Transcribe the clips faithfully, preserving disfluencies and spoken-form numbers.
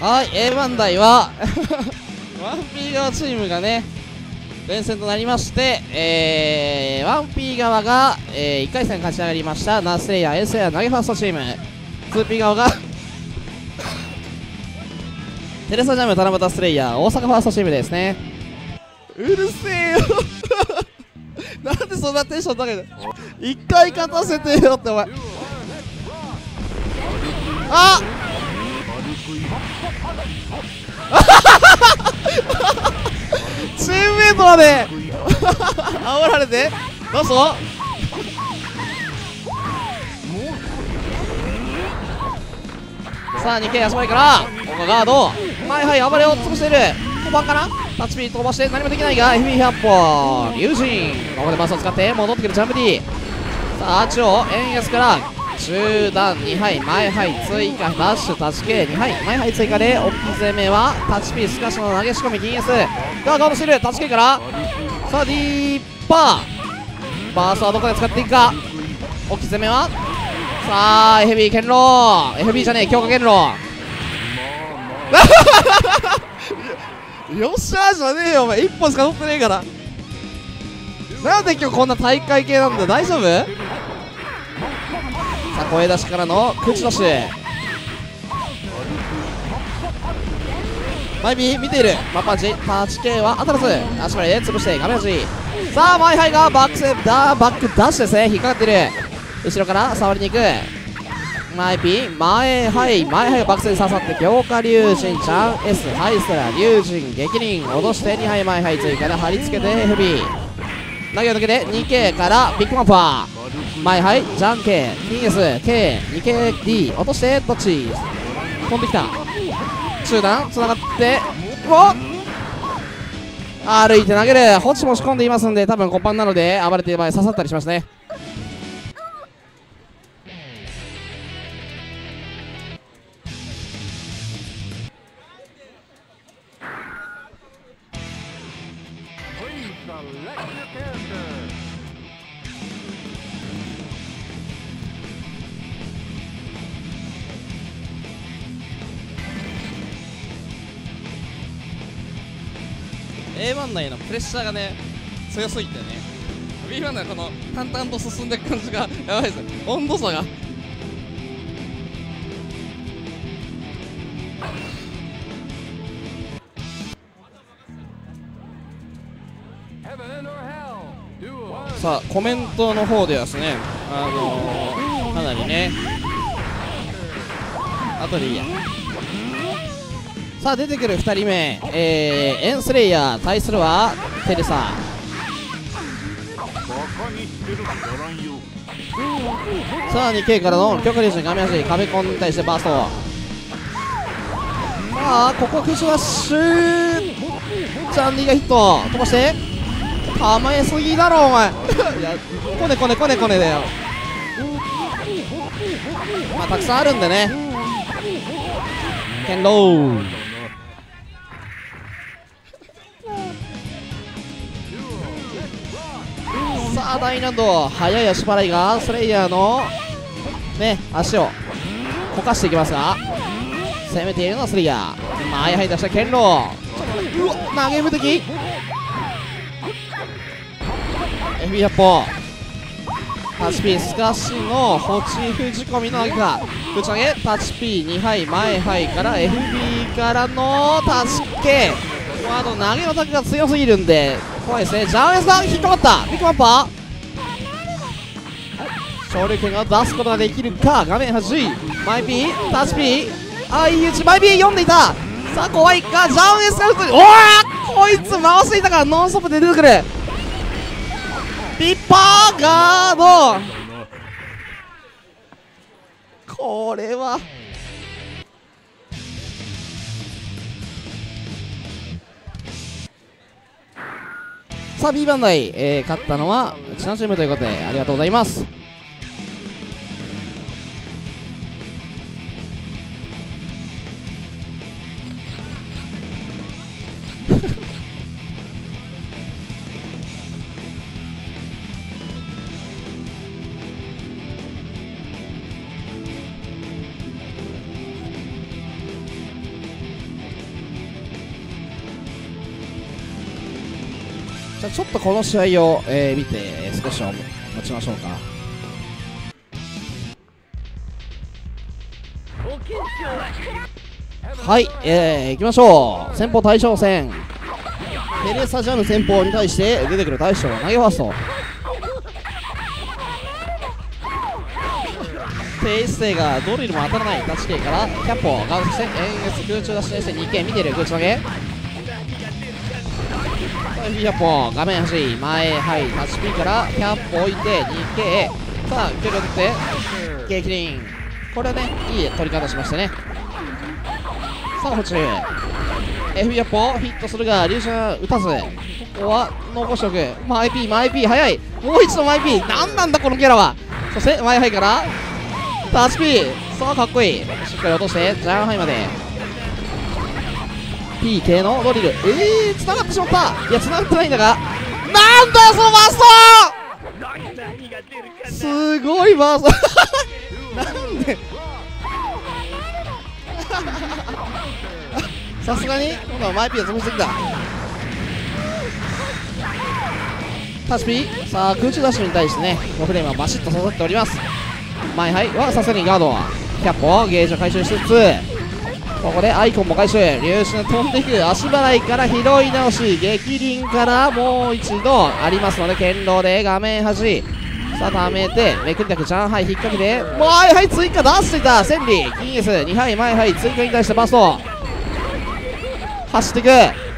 はい、 エーワン 台はワンピー 側チームがね連戦となりまして、えー、ワンピー 側が、えー、いっかい戦勝ち上がりましたナースレイヤー、エースレイヤー、投げファーストチーム、 ツーピー 側がテレサジャム、七夕スレイヤー、大阪ファーストチームですね。うるせえよなんでそんなテンション高いの、一回勝たせてよってお前。あっチームメイトまで煽られてどうぞさあ にケー 足前からここガード、はいはい暴れを潰している、飛ばんかな、タッチピー飛ばして何もできないが エフビーひゃっぽん龍神、ここでバスを使って戻ってくるジャンプ D、 さあアーチを円安から中段に杯、前杯追加、ダッシュ、タチ系に杯、前杯追加で、大きい攻めは、タチピー、スカッシュの投げ仕込み、銀 S、ガードしてる、タチ系から、さあ、ディーパー、バースはどこで使っていくか、大きい攻めは、さあ、エフビー、堅牢、エフビー じゃねえ、強化堅牢、よっしゃーじゃねえよ、お前、いっぽんしか取ってねえから、なんで今日こんな大会系なんだ、大丈夫？さあ声出しからの口出し、マイビー見ている、マッパンチ、タッチ系はアタラス、足前で潰して画面端、さあマイハイがバックセーブだ、バックダッシュですね、引っかかっている、後ろから触りに行くマイビー、前ハイ、前ハイがバックセーブ刺さって強化龍神、チャン S ハイスラ龍神激輪脅してに杯、前ハイ追加で貼り付けて エフビー 投げを抜けて にケー からビッグマンパー、前はいジャン K、ティーエス、K、にケー、D、落として、どっち飛んできた、中段、つながって、おっ歩いて投げる、ホチも仕込んでいますんで、多分コパンなので、暴れている場合、刺さったりしますね。エーワン 内のプレッシャーがね強すぎてね、 ビーワン のこの淡々と進んでいく感じがやばいです、温度差がさあコメントの方ではですね、あのー、かなりねあとでいいや、さあ出てくるふたりめ、えー、エンスレイヤー対するはテレサ、さあ にケー からの強化リージョン、画面端壁コンに対してバースト、さあここクッションダッシュ、チャンディがヒット飛ばして構えすぎだろお前こねこねこねこねだよ、まあたくさんあるんでね、堅牢さあ大難度、速い足払いがスレイヤーのね足をこかしていきますが、攻めているのはスレイヤー、前入り出した堅牢、うわ投げ無敵 エフビーひゃっぽん、タッチ P スカッシュのホチ封じ込みの上げか、ぶち上げタッチ Pに 杯、前杯から エフビー からのタッチ K、 あと投げのタクが強すぎるんで怖いですね、ジャンエスが引っかかったビッグマンパー、昇竜拳が出すことができるか、画面端マイ P タッチ P 相打ち、マイ P 読んでいた、さあ怖いか、ジャンエスが打つ、おおこいつ回していたからノンストップで出てくる、ピッパーガード、これはさあ ビーばん台、えー、勝ったのはうちのチームということでありがとうございます。じゃあちょっとこの試合を、えー、見て、えー、少しは持ちましょうか。はい、えー、いきましょう。先鋒大将戦、テレサ・ジャム先鋒に対して出てくる大将、投げファースト、低姿勢がドリルも当たらないタッチ K からキャッポガウスして円月空中出しにしてにけん見てる、空中投げキャッポ画面端前、はいタッチ P からキャッポ置いて にけん、 さあ距離を取って激輪、これねいい取り方しましたね。さあ補充 F キャッポヒットするがリュウジュン打たず、ここは残しておく、マイ P マイ P 早い、もう一度マイ P、 何なんだこのキャラは。そしてマイハイからタッチ P、 さあかっこいい、しっかり落としてジャイアンハイまで P 系のドリル、えーつながってしまった、いやつながってないんだが、なんだよそのバースト、すごいバーストなんでさすがに今度は前 P を潰してきた、タッチ P、 さあ空中ダッシュに対してねフレームはバシッと刺さっております。前はいはさすがにガード、キャッポゲージを回収しつつ、ここでアイコンも回収、龍神飛んでいく足払いから拾い直し、激輪からもう一度ありますので堅牢で画面端、さあためてめくりたくジャンハイ引っ掛けて前はい追加出していた千里金 エスに 杯前はい追加に対してバスト走っていく、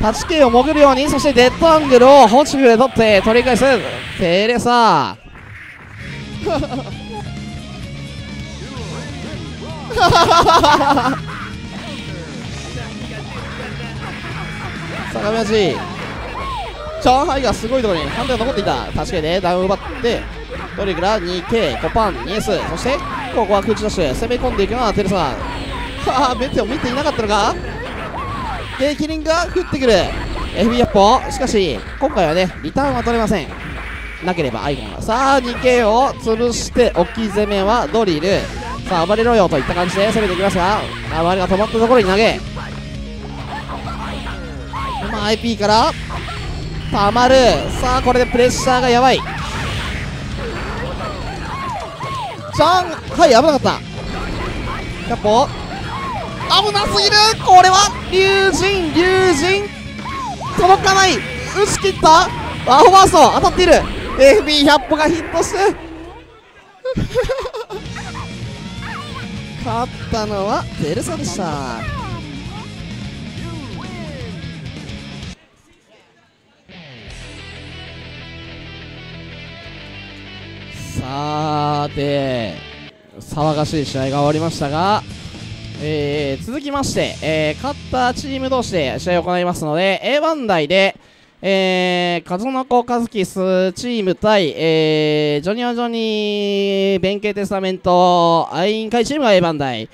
タッチ K を潜るように、そしてデッドアングルをホチフで取って取り返すテレサ相模足チャンハイがすごいところに判定が残っていた、確かにねダウンを奪ってドリグラ にけん、 コパン にエス、 そしてここは空中ダッシュ攻め込んでいくのはテレサ、はあ目を見ていなかったのか、激輪が降ってくる エフビー ヤッポ、しかし今回はねリターンは取れません、なければアイコンがさあ にけん を潰して置き攻めはドリル、さあ暴れろよといった感じで攻めていきますが、暴れが止まったところに投げ、今 アイピー からたまる、さあこれでプレッシャーがやばい、ジャンはい危なかった、キャッポ危なすぎる、これは龍神龍神届かない、打ち切ったアホバースト当たっている エフビー キャッポがヒットして勝ったのはテレサでした。さーて騒がしい試合が終わりましたが、えー、続きまして、えー、勝ったチーム同士で試合を行いますので エーワン 台でえー、カズノコカズキスチーム対、えー、ジョニオジョニー弁慶テスタメントアインカイチームが エー 番台。